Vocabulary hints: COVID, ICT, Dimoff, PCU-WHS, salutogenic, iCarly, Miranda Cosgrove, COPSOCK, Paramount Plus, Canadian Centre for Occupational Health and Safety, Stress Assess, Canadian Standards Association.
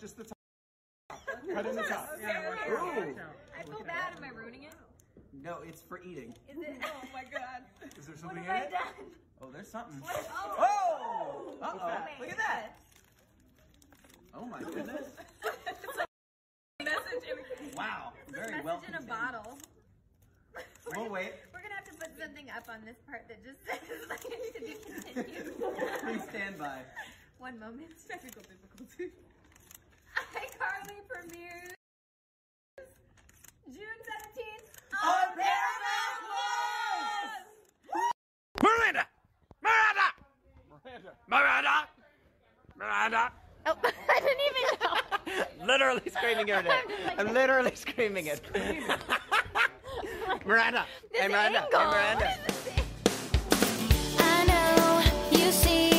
just the top. Cut in the top. Okay, okay. Ooh. I feel bad. Am I ruining it? No, it's for eating. Is it? Oh my god. Is there something in it? What have I done? Oh, there's something. What? Oh! Oh. Uh-oh. Look at that. Oh my goodness. It's like a message. Wow. Very well contained. Message in a bottle. We'll wait. We're going to have to put something up on this part that just says, like, to be continued. Please stand by. One moment. Technical difficulty. iCarly premieres June 17th on Paramount Plus! Miranda! Miranda! Miranda! Miranda! Miranda! Oh, I didn't even know. Literally screaming it. I'm literally screaming it. Miranda! Hey, Miranda! Hey, Miranda! I know you see.